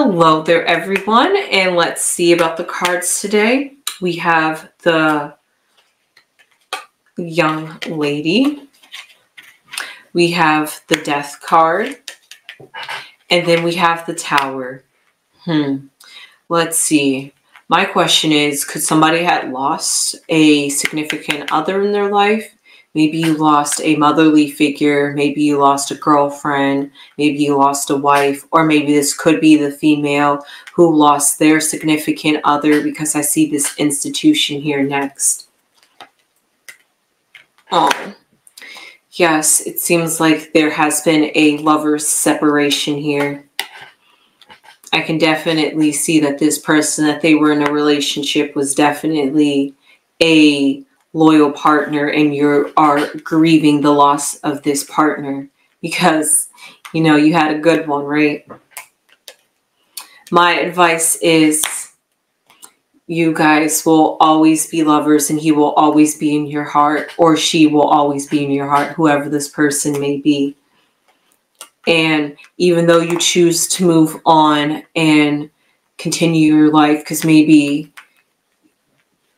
Hello there, everyone, and let's see about the cards today. We have the young lady, we have the death card, and then we have the tower. Let's see. My question is, could somebody have lost a significant other in their life? Maybe you lost a motherly figure, maybe you lost a girlfriend, maybe you lost a wife, or maybe this could be the female who lost their significant other, because I see this institution here next. Oh, yes, it seems like there has been a lover's separation here. I can definitely see that this person that they were in a relationship was definitely a loyal partner, and you are grieving the loss of this partner because, you know, you had a good one, right? My advice is you guys will always be lovers, and he will always be in your heart, or she will always be in your heart, whoever this person may be. And even though you choose to move on and continue your life, because maybe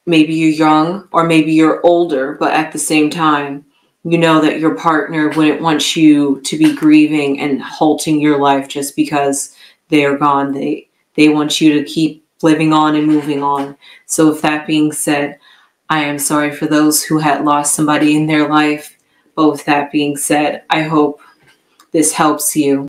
you're young or maybe you're older, but at the same time, you know that your partner wouldn't want you to be grieving and halting your life just because they are gone. They want you to keep living on and moving on. So with that being said, I am sorry for those who had lost somebody in their life. But with that being said, I hope this helps you.